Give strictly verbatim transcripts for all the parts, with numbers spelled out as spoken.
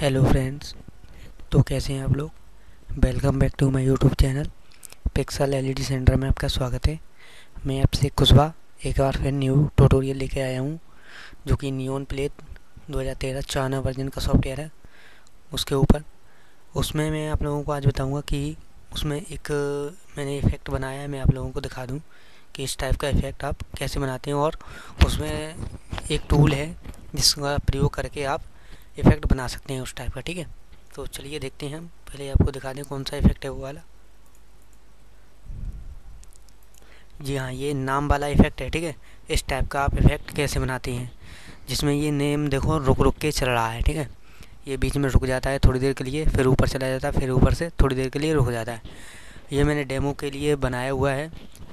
Hello friends, तो कैसे हैं आप लोग। Welcome back to my YouTube channel pixel LED centre में आपका स्वागत है। मैं आपसे कुशवा एक बार फिर न्यू ट्यूटोरियल लेके आया हूं, जो कि नियॉन प्लेट दो हज़ार तेरह चाइना वर्जन का सॉफ्टवेयर है। उसके ऊपर उसमें मैं आप लोगों को आज बताऊंगा कि उसमें एक मैंने इफ़ेक्ट बनाया है। मैं आप लोगों को दिखा दूँ कि इस टाइप का इफ़ेक्ट आप कैसे बनाते हैं, और उसमें एक टूल है जिसका प्रयोग करके आप इफ़ेक्ट बना सकते हैं उस टाइप का। ठीक है, तो चलिए देखते हैं। हम पहले आपको दिखा दें कौन सा इफ़ेक्ट है वो वाला। जी हाँ, ये नाम वाला इफ़ेक्ट है। ठीक है, इस टाइप का आप इफ़ेक्ट कैसे बनाते हैं, जिसमें ये नेम देखो रुक रुक के चल रहा है। ठीक है, ये बीच में रुक जाता है थोड़ी देर के लिए, फिर ऊपर चला जाता है, फिर ऊपर से थोड़ी देर के लिए रुक जाता है। ये मैंने डेमो के लिए बनाया हुआ है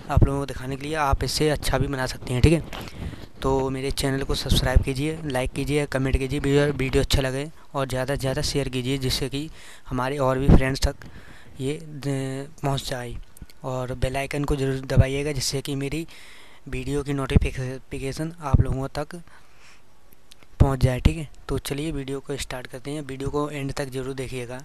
आप लोगों को दिखाने के लिए, आप इससे अच्छा भी बना सकते हैं। ठीक है, तो मेरे चैनल को सब्सक्राइब कीजिए, लाइक कीजिए, कमेंट कीजिए, वीडियो अच्छा लगे और ज़्यादा से ज़्यादा शेयर कीजिए, जिससे कि हमारे और भी फ्रेंड्स तक ये पहुंच जाए। और बेल आइकन को जरूर दबाइएगा, जिससे कि मेरी वीडियो की नोटिफिकेशन आप लोगों तक पहुंच जाए। ठीक है, तो चलिए वीडियो को स्टार्ट करते हैं। वीडियो को एंड तक जरूर देखिएगा,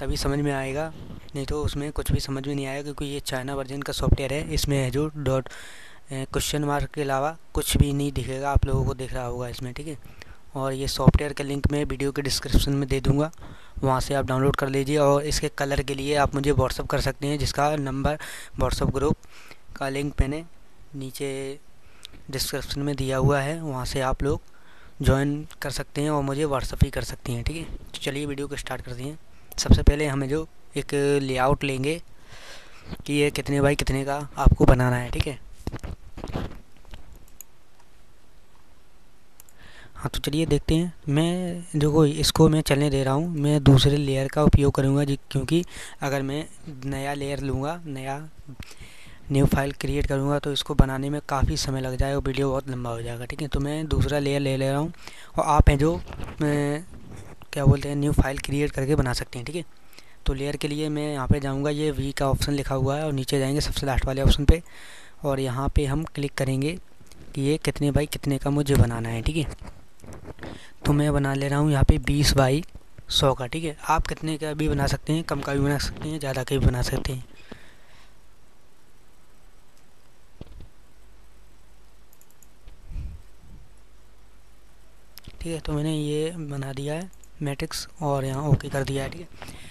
तभी समझ में आएगा, नहीं तो उसमें कुछ भी समझ में नहीं आएगा, क्योंकि ये चाइना वर्जन का सॉफ्टवेयर है। इसमें है जो डॉट क्वेश्चन मार्क के अलावा कुछ भी नहीं दिखेगा, आप लोगों को दिख रहा होगा इसमें। ठीक है, और ये सॉफ्टवेयर का लिंक मैं वीडियो के डिस्क्रिप्शन में दे दूंगा, वहाँ से आप डाउनलोड कर लीजिए। और इसके कलर के लिए आप मुझे व्हाट्सअप कर सकते हैं, जिसका नंबर व्हाट्सअप ग्रुप का लिंक मैंने नीचे डिस्क्रिप्शन में दिया हुआ है, वहाँ से आप लोग ज्वाइन कर सकते हैं और मुझे व्हाट्सअप भी कर सकते हैं। ठीक है, तो चलिए वीडियो को स्टार्ट करते हैं। सबसे पहले हमें जो एक लेआउट लेंगे कि ये कितने बाई कितने का आपको बनाना है। ठीक है, हाँ, तो चलिए देखते हैं। मैं जो कोई इसको मैं चलने दे रहा हूँ, मैं दूसरे लेयर का उपयोग करूँगा, जी क्योंकि अगर मैं नया लेयर लूँगा, नया न्यू फाइल क्रिएट करूँगा, तो इसको बनाने में काफ़ी समय लग जाएगा, वीडियो बहुत लंबा हो जाएगा। ठीक है, तो मैं दूसरा लेयर ले ले रहा हूँ, और आप हैं जो मैं क्या बोलते हैं न्यू फाइल क्रिएट करके बना सकते हैं। ठीक है, तो लेयर के लिए मैं यहाँ पर जाऊँगा, ये वी का ऑप्शन लिखा हुआ है, और नीचे जाएँगे सबसे लास्ट वाले ऑप्शन पर, और यहाँ पे हम क्लिक करेंगे कि ये कितने बाई कितने का मुझे बनाना है। ठीक है, तो मैं बना ले रहा हूँ यहाँ पे बीस बाई सौ का। ठीक है, आप कितने का भी बना सकते हैं, कम का भी बना सकते हैं, ज़्यादा का भी बना सकते हैं। ठीक है, तो मैंने ये बना दिया है मैट्रिक्स, और यहाँ ओके कर दिया है। ठीक है,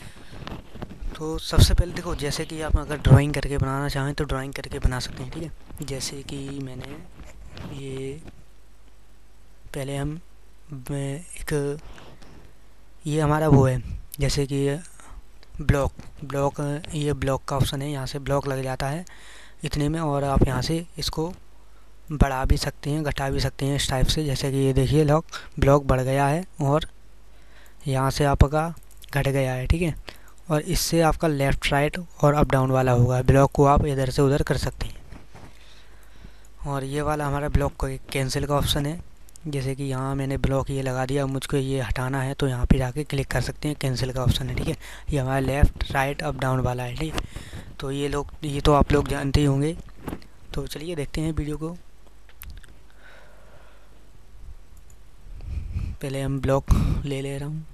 तो सबसे पहले देखो, जैसे कि आप अगर ड्राइंग करके बनाना चाहें तो ड्राइंग करके बना सकते हैं। ठीक है, जैसे कि मैंने ये पहले हम एक ये हमारा वो है, जैसे कि ब्लॉक ब्लॉक ये ब्लॉक का ऑप्शन है, यहाँ से ब्लॉक लग जाता है इतने में, और आप यहाँ से इसको बढ़ा भी सकते हैं, घटा भी सकते हैं इस टाइप से। जैसे कि ये देखिए ब्लॉक ब्लॉक बढ़ गया है, और यहाँ से आपका घट गया है। ठीक है, और इससे आपका लेफ़्ट राइट और अप डाउन वाला होगा। ब्लॉक को आप इधर से उधर कर सकते हैं। और ये वाला हमारा ब्लॉक को कैंसिल का ऑप्शन है, जैसे कि यहाँ मैंने ब्लॉक ये लगा दिया, मुझको ये हटाना है, तो यहाँ पे जाके क्लिक कर सकते हैं, कैंसिल का ऑप्शन है। ठीक है, ये हमारा लेफ़्ट राइट अप डाउन वाला है। ठीक, तो ये लोग ये तो आप लोग जानते ही होंगे। तो चलिए देखते हैं वीडियो को। पहले हम ब्लॉक ले ले रहा हूँ,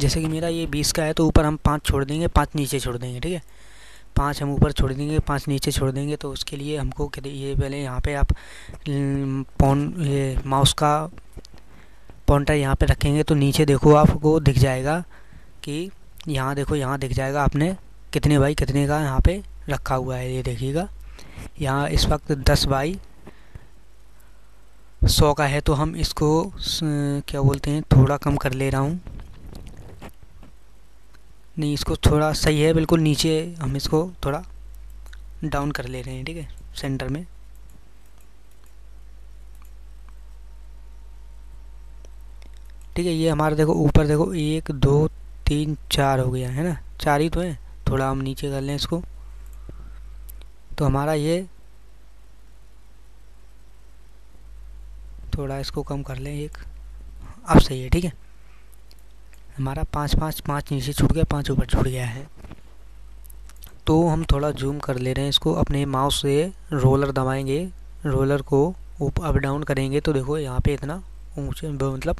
जैसे कि मेरा ये बीस का है, तो ऊपर हम पाँच छोड़ देंगे, पाँच नीचे छोड़ देंगे। ठीक है, पाँच हम ऊपर छोड़ देंगे, पाँच नीचे छोड़ देंगे। तो उसके लिए हमको ये पहले यहाँ पे आप पॉन ये माउस का पॉइंटर यहाँ पे रखेंगे, तो नीचे देखो आपको दिख जाएगा कि यहाँ देखो, यहाँ दिख जाएगा आपने कितने बाई कितने का यहाँ पे रखा हुआ है। ये देखिएगा, यहाँ इस वक्त दस बाई सौ का है, तो हम इसको क्या बोलते हैं थोड़ा कम कर ले रहा हूँ। नहीं, इसको थोड़ा सही है, बिल्कुल नीचे हम इसको थोड़ा डाउन कर ले रहे हैं। ठीक है, सेंटर में ठीक है। ये हमारा देखो ऊपर देखो एक दो तीन चार हो गया है ना, चार ही तो है, थोड़ा हम नीचे कर लें इसको, तो हमारा ये थोड़ा इसको कम कर लें एक, अब सही है। ठीक है, हमारा पाँच पाँच पाँच नीचे छूट गया, पाँच ऊपर छूट गया है। तो हम थोड़ा जूम कर ले रहे हैं इसको। अपने माउस से रोलर दबाएंगे, रोलर को ऊपर अप डाउन करेंगे तो देखो यहाँ पे इतना ऊंचे मतलब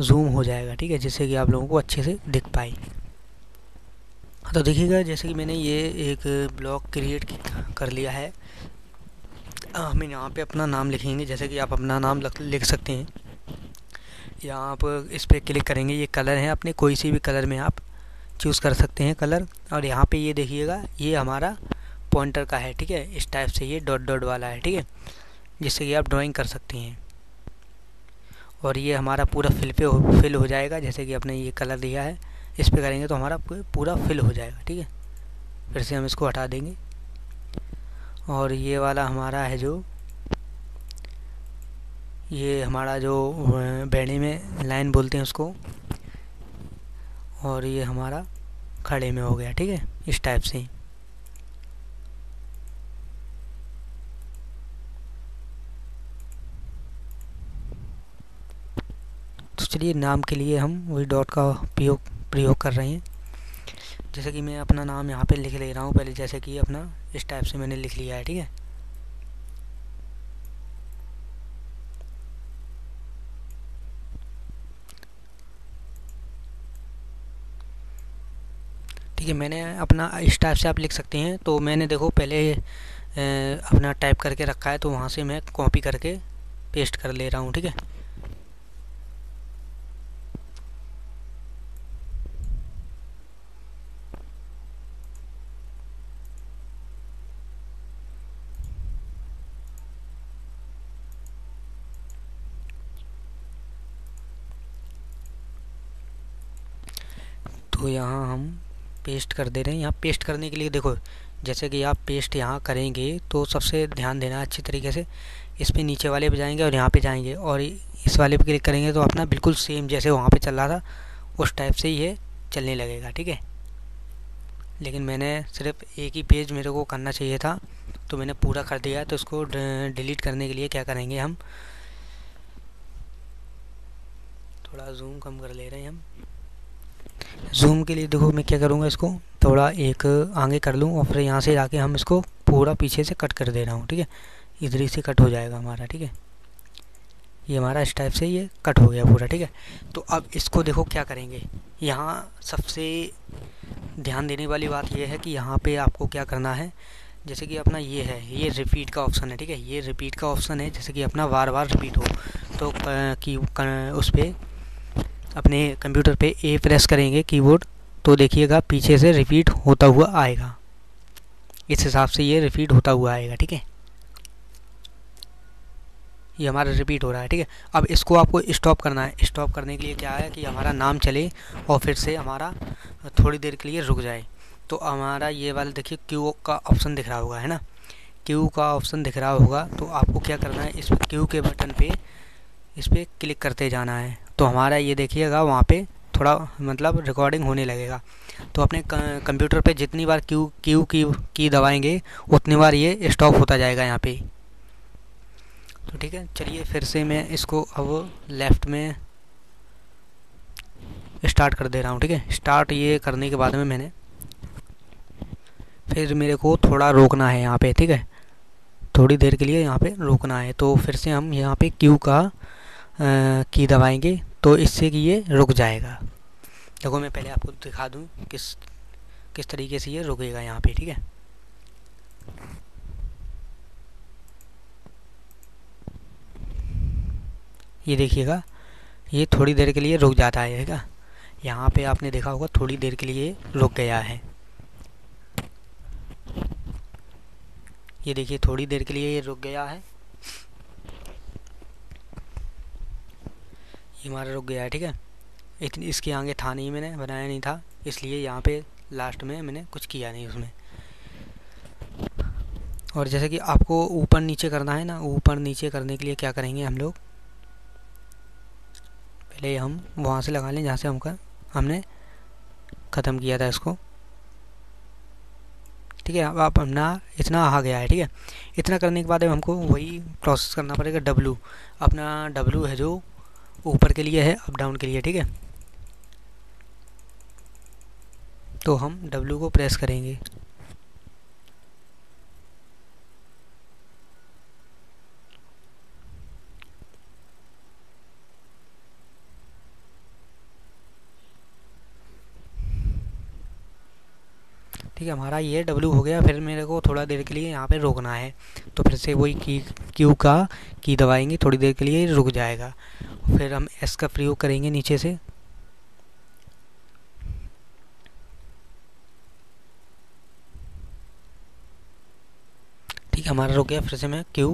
जूम हो जाएगा, ठीक है, जिससे कि आप लोगों को अच्छे से दिख पाए। तो देखिएगा जैसे कि मैंने ये एक ब्लॉक क्रिएट कर लिया है। हम यहाँ पे अपना नाम लिखेंगे, जैसे कि आप अपना नाम लिख सकते हैं या आप इस पर क्लिक करेंगे। ये कलर है, अपने कोई सी भी कलर में आप चूज़ कर सकते हैं कलर। और यहाँ पे ये देखिएगा ये हमारा पॉइंटर का है, ठीक है, इस टाइप से ये डॉट डॉट वाला है, ठीक है, जिससे कि आप ड्राइंग कर सकते हैं। और ये हमारा पूरा फिल पे हो, फिल हो जाएगा, जैसे कि आपने ये कलर दिया है इस पर करेंगे तो हमारा पूरा फिल हो जाएगा, ठीक है। फिर से हम इसको हटा देंगे और ये वाला हमारा है जो ये हमारा जो बेड़े में लाइन बोलते हैं उसको, और ये हमारा खड़े में हो गया, ठीक है, इस टाइप से। तो चलिए नाम के लिए हम वही डॉट का प्रयोग प्रयोग कर रहे हैं। जैसे कि मैं अपना नाम यहाँ पे लिख ले रहा हूँ पहले, जैसे कि अपना इस टाइप से मैंने लिख लिया है, ठीक है। ठीक है, मैंने अपना इस टाइप से आप लिख सकते हैं। तो मैंने देखो पहले अपना टाइप करके रखा है तो वहाँ से मैं कॉपी करके पेस्ट कर ले रहा हूँ, ठीक है। तो यहाँ हम पेस्ट कर दे रहे हैं। यहाँ पेस्ट करने के लिए देखो जैसे कि आप पेस्ट यहाँ करेंगे तो सबसे ध्यान देना अच्छी तरीके से, इस पर नीचे वाले पे जाएंगे और यहाँ पे जाएंगे और इस वाले पे क्लिक करेंगे तो अपना बिल्कुल सेम जैसे वहाँ पे चल रहा था उस टाइप से ये चलने लगेगा, ठीक है। लेकिन मैंने सिर्फ एक ही पेज मेरे को करना चाहिए था तो मैंने पूरा कर दिया। तो इसको डिलीट करने के लिए क्या करेंगे, हम थोड़ा जूम कम कर ले रहे हैं। हम जूम के लिए देखो मैं क्या करूँगा, इसको थोड़ा एक आगे कर लूँ और फिर यहाँ से जाके हम इसको पूरा पीछे से कट कर दे रहा हूँ, ठीक है, इधर ही से कट हो जाएगा हमारा, ठीक है। ये हमारा इस टाइप से ये कट हो गया पूरा, ठीक है। तो अब इसको देखो क्या करेंगे, यहाँ सबसे ध्यान देने वाली बात यह है कि यहाँ पे आपको क्या करना है, जैसे कि अपना ये है, ये रिपीट का ऑप्शन है, ठीक है, ये रिपीट का ऑप्शन है, जैसे कि अपना बार बार रिपीट हो तो कि उस पर अपने कंप्यूटर पे ए प्रेस करेंगे कीबोर्ड तो देखिएगा पीछे से रिपीट होता हुआ आएगा। इस हिसाब से ये रिपीट होता हुआ आएगा, ठीक है। ये हमारा रिपीट हो रहा है, ठीक है। अब इसको आपको स्टॉप करना है। स्टॉप करने के लिए क्या है कि हमारा नाम चले और फिर से हमारा थोड़ी देर के लिए रुक जाए। तो हमारा ये वाला देखिए क्यू का ऑप्शन दिख रहा होगा, है ना, क्यू का ऑप्शन दिख रहा होगा। तो आपको क्या करना है, इस क्यू के बटन पर इस पर क्लिक करते जाना है। तो हमारा ये देखिएगा वहाँ पे थोड़ा मतलब रिकॉर्डिंग होने लगेगा। तो अपने कंप्यूटर पे जितनी बार क्यू क्यू की की दबाएंगे उतनी बार ये स्टॉप होता जाएगा यहाँ पे। तो ठीक है, चलिए फिर से मैं इसको अब लेफ़्ट में स्टार्ट कर दे रहा हूँ, ठीक है। स्टार्ट ये करने के बाद में मैंने फिर मेरे को थोड़ा रोकना है यहाँ पे, ठीक है, थोड़ी देर के लिए यहाँ पे रोकना है। तो फिर से हम यहाँ पे क्यू का आ, की दबाएंगे तो इससे कि ये रुक जाएगा। देखो मैं पहले आपको दिखा दूँ किस किस तरीके से ये रुकेगा यहाँ पे, ठीक है। ये देखिएगा ये थोड़ी देर के लिए रुक जाता है, ठीक है। यहाँ पे आपने देखा होगा थोड़ी देर के लिए रुक गया है। ये देखिए थोड़ी देर के लिए ये रुक गया है, ये हमारा रुक गया है, ठीक है। इतनी इसके आगे था नहीं, मैंने बनाया नहीं था इसलिए यहाँ पे लास्ट में मैंने कुछ किया नहीं उसमें। और जैसे कि आपको ऊपर नीचे करना है ना, ऊपर नीचे करने के लिए क्या करेंगे हम लोग, पहले हम वहाँ से लगा लें जहाँ से हमका हमने ख़त्म किया था इसको, ठीक है। अब आप अपना इतना आ गया है, ठीक है। इतना करने के बाद अब हमको वही प्रोसेस करना पड़ेगा। डब्लू अपना डब्लू है जो ऊपर के लिए है, अप डाउन के लिए, ठीक है। तो हम W को प्रेस करेंगे। ठीक है, हमारा ये W हो गया। फिर मेरे को थोड़ा देर के लिए यहाँ पे रोकना है, तो फिर से वही की Q का की दबाएंगे, थोड़ी देर के लिए रुक जाएगा। फिर हम S का प्रयोग करेंगे नीचे से। ठीक है, हमारा रुक गया। फिर से मैं Q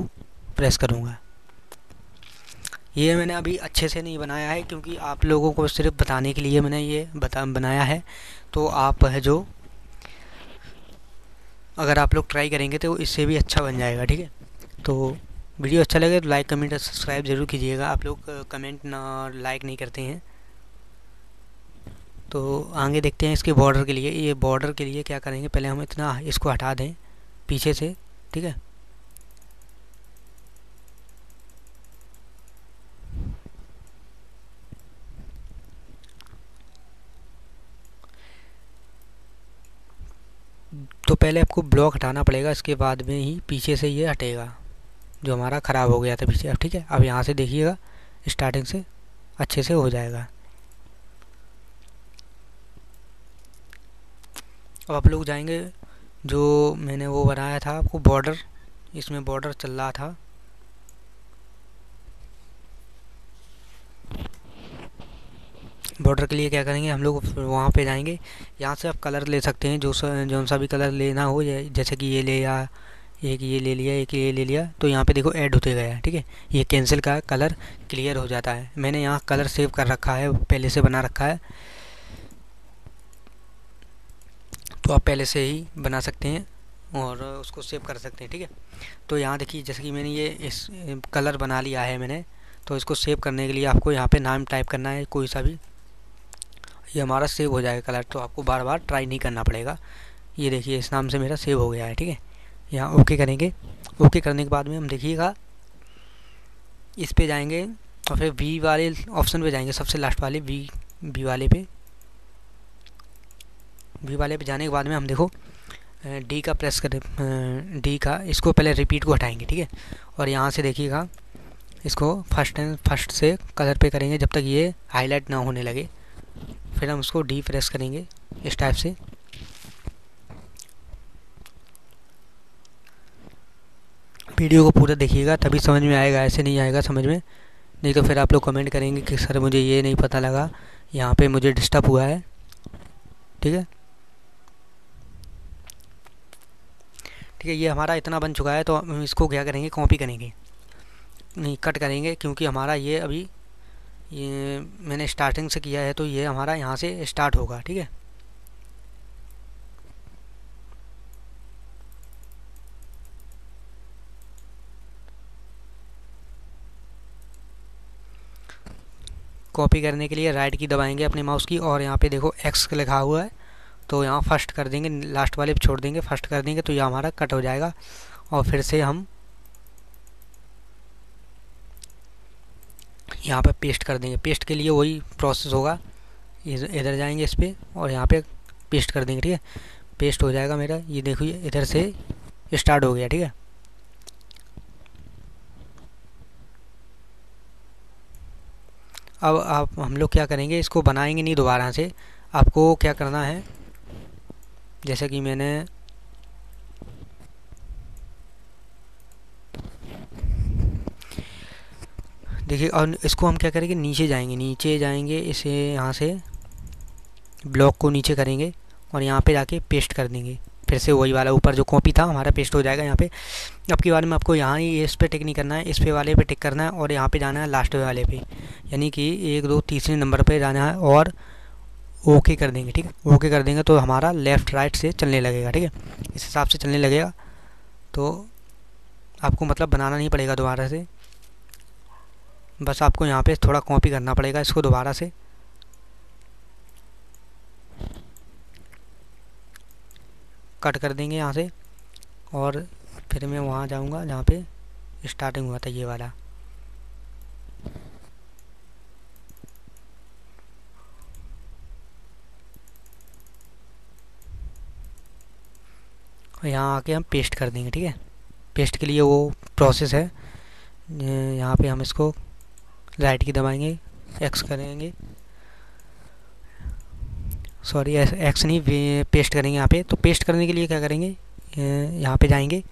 प्रेस करूँगा। ये मैंने अभी अच्छे से नहीं बनाया है क्योंकि आप लोगों को सिर्फ बताने के लिए मैंने ये बता बनाया है। तो आप है जो अगर आप लोग ट्राई करेंगे तो इससे भी अच्छा बन जाएगा। ठीक है, तो वीडियो अच्छा लगे तो लाइक कमेंट और सब्सक्राइब ज़रूर कीजिएगा। आप लोग कमेंट ना लाइक नहीं करते हैं। तो आगे देखते हैं इसके बॉर्डर के लिए। ये बॉर्डर के लिए क्या करेंगे, पहले हम इतना इसको हटा दें पीछे से। ठीक है, तो पहले आपको ब्लॉक हटाना पड़ेगा, इसके बाद में ही पीछे से ये हटेगा जो हमारा ख़राब हो गया था पीछे। अब ठीक है, अब यहाँ से देखिएगा स्टार्टिंग से अच्छे से हो जाएगा। अब आप लोग जाएंगे जो मैंने वो बनाया था आपको बॉर्डर, इसमें बॉर्डर चल रहा था। बॉर्डर के लिए क्या करेंगे, हम लोग वहाँ पे जाएंगे। यहाँ से आप कलर ले सकते हैं, जो जौन सा भी कलर लेना हो, जैसे कि ये ले या एक ये ले लिया, एक ये ले लिया। तो यहाँ पे देखो ऐड होते गया। ठीक है, ये कैंसिल का कलर क्लियर हो जाता है। मैंने यहाँ कलर सेव कर रखा है, पहले से बना रखा है, तो आप पहले से ही बना सकते हैं और उसको सेव कर सकते हैं। ठीक है, तो यहाँ देखिए जैसे कि मैंने ये इस कलर बना लिया है मैंने। तो इसको सेव करने के लिए आपको यहाँ पर नाम टाइप करना है कोई सा भी, ये हमारा सेव हो जाएगा कलर। तो आपको बार बार ट्राई नहीं करना पड़ेगा। ये देखिए इस नाम से मेरा सेव हो गया है। ठीक है, यहाँ ओके करेंगे। ओके करने के बाद में हम देखिएगा इस पे जाएंगे और फिर वी वाले ऑप्शन पे जाएंगे, सबसे लास्ट वाले वी वी वाले पे वी वाले पे जाने के बाद में हम देखो डी का प्रेस करें। डी का इसको पहले रिपीट को हटाएँगे। ठीक है, और यहाँ से देखिएगा इसको फर्स्ट एंड फर्स्ट से कलर पे करेंगे जब तक ये हाईलाइट ना होने लगे। फिर हम उसको डी प्रेस करेंगे इस टाइप से। वीडियो को पूरा देखिएगा तभी समझ में आएगा, ऐसे नहीं आएगा समझ में। नहीं तो फिर आप लोग कमेंट करेंगे कि सर मुझे ये नहीं पता लगा, यहाँ पे मुझे डिस्टर्ब हुआ है। ठीक है, ठीक है, ये हमारा इतना बन चुका है। तो हम इसको क्या करेंगे, कॉपी करेंगे, नहीं कट करेंगे, क्योंकि हमारा ये अभी ये मैंने स्टार्टिंग से किया है। तो ये हमारा यहाँ से स्टार्ट होगा। ठीक है, कॉपी करने के लिए राइट की दबाएंगे अपने माउस की, और यहाँ पे देखो एक्स लिखा हुआ है तो यहाँ फर्स्ट कर देंगे, लास्ट वाले पे छोड़ देंगे, फर्स्ट कर देंगे। तो ये हमारा कट हो जाएगा। और फिर से हम यहाँ पे पेस्ट कर देंगे। पेस्ट के लिए वही प्रोसेस होगा, इधर जाएंगे इस पर और यहाँ पे पेस्ट कर देंगे। ठीक है, पेस्ट हो जाएगा मेरा। ये देखिए इधर से स्टार्ट हो गया। ठीक है, अब आप हम लोग क्या करेंगे, इसको बनाएंगे नहीं दोबारा से। आपको क्या करना है, जैसे कि मैंने देखिए, और इसको हम क्या करेंगे, नीचे जाएंगे, नीचे जाएंगे इसे यहाँ से ब्लॉक को नीचे करेंगे और यहाँ पे जाके पेस्ट कर देंगे। फिर से वही वाला ऊपर जो कॉपी था हमारा पेस्ट हो जाएगा यहाँ पे। अब की बार में आपको यहाँ ही इस पे टिक नहीं करना है, इस पे वाले पे टिक करना है और यहाँ पे जाना है लास्ट वाले पे, यानी कि एक दो तीसरे नंबर पर जाना है और ओके कर देंगे। ठीक है, ओके कर देंगे तो हमारा लेफ़्ट राइट से चलने लगेगा। ठीक है, इस हिसाब से चलने लगेगा। तो आपको मतलब बनाना नहीं पड़ेगा दोबारा से, बस आपको यहाँ पे थोड़ा कॉपी करना पड़ेगा इसको दोबारा से। कट कर देंगे यहाँ से और फिर मैं वहाँ जाऊँगा जहाँ पे स्टार्टिंग हुआ था ये वाला। और यहाँ आके हम पेस्ट कर देंगे। ठीक है, पेस्ट के लिए वो प्रोसेस है, यहाँ पे हम इसको राइट की दबाएंगे, एक्स करेंगे, सॉरी एक्स नहीं, पेस्ट करेंगे यहाँ पे। तो पेस्ट करने के लिए क्या करेंगे, यहाँ पे जाएंगे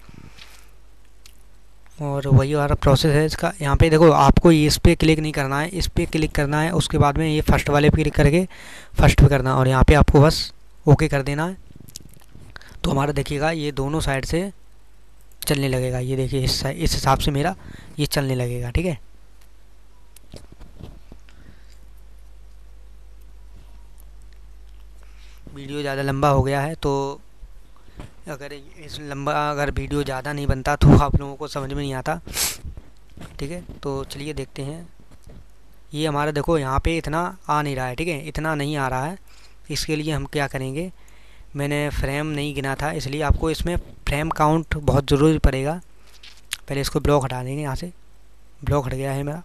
और वही हमारा प्रोसेस है इसका। यहाँ पे देखो, आपको इस पर क्लिक नहीं करना है, इस पर क्लिक करना है, उसके बाद में ये फर्स्ट वाले पे क्लिक करके फर्स्ट पे करना है और यहाँ पे आपको बस ओके कर देना है। तो हमारा देखिएगा ये दोनों साइड से चलने लगेगा। ये देखिए इस इस हिसाब से मेरा ये चलने लगेगा। ठीक है, वीडियो ज़्यादा लंबा हो गया है, तो अगर इस लंबा अगर वीडियो ज़्यादा नहीं बनता तो आप लोगों को समझ में नहीं आता। ठीक है, तो चलिए देखते हैं। ये हमारा देखो यहाँ पे इतना आ नहीं रहा है, ठीक है, इतना नहीं आ रहा है। इसके लिए हम क्या करेंगे, मैंने फ्रेम नहीं गिना था, इसलिए आपको इसमें फ्रेम काउंट बहुत ज़रूरी पड़ेगा। पहले इसको ब्लॉक हटा देंगे, यहाँ से ब्लॉक हट गया है मेरा,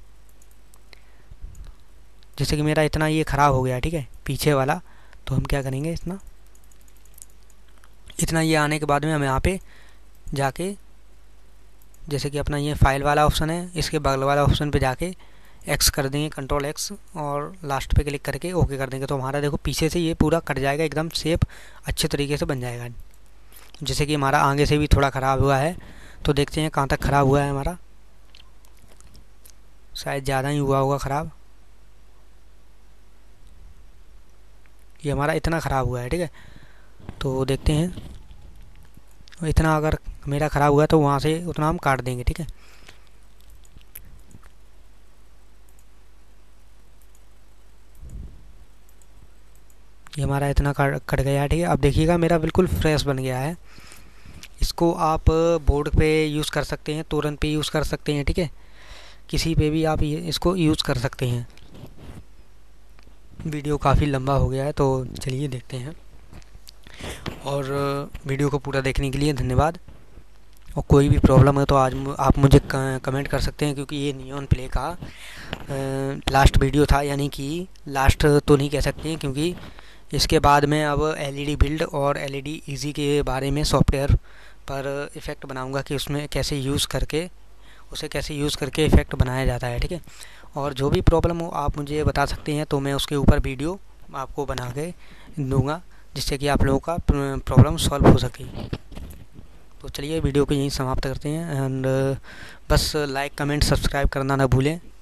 जैसे कि मेरा इतना ये ख़राब हो गया, ठीक है, पीछे वाला। तो हम क्या करेंगे, इतना इतना ये आने के बाद में हम यहाँ पे जाके, जैसे कि अपना ये फाइल वाला ऑप्शन है, इसके बगल वाला ऑप्शन पे जाके एक्स कर देंगे, कंट्रोल एक्स, और लास्ट पे क्लिक करके ओके कर देंगे। तो हमारा देखो पीछे से ये पूरा कट जाएगा, एकदम सेफ अच्छे तरीके से बन जाएगा। जैसे कि हमारा आगे से भी थोड़ा ख़राब हुआ है, तो देखते हैं कहाँ तक ख़राब हुआ है हमारा। शायद ज़्यादा ही हुआ होगा ख़राब, ये हमारा इतना ख़राब हुआ है। ठीक है, तो देखते हैं इतना अगर मेरा ख़राब हुआ तो वहाँ से उतना हम काट देंगे। ठीक है, ये हमारा इतना कट गया है। ठीक है, अब देखिएगा मेरा बिल्कुल फ्रेश बन गया है। इसको आप बोर्ड पे यूज़ कर सकते हैं, तोरण पे यूज़ कर सकते हैं, ठीक है, किसी पे भी आप ये इसको यूज़ कर सकते हैं। वीडियो काफ़ी लंबा हो गया है, तो चलिए देखते हैं। और वीडियो को पूरा देखने के लिए धन्यवाद, और कोई भी प्रॉब्लम है तो आज आप मुझे कमेंट कर सकते हैं, क्योंकि ये नियॉन प्ले का लास्ट वीडियो था, यानी कि लास्ट तो नहीं कह सकते हैं, क्योंकि इसके बाद में अब एलईडी बिल्ड और एलईडी इजी के बारे में सॉफ्टवेयर पर इफ़ेक्ट बनाऊंगा कि उसमें कैसे यूज़ करके उसे कैसे यूज़ करके इफ़ेक्ट बनाया जाता है। ठीक है, और जो भी प्रॉब्लम हो आप मुझे बता सकते हैं, तो मैं उसके ऊपर वीडियो आपको बना के दूँगा, जिससे कि आप लोगों का प्रॉब्लम सॉल्व हो सके। तो चलिए वीडियो को यहीं समाप्त करते हैं, एंड बस लाइक कमेंट सब्सक्राइब करना ना भूलें।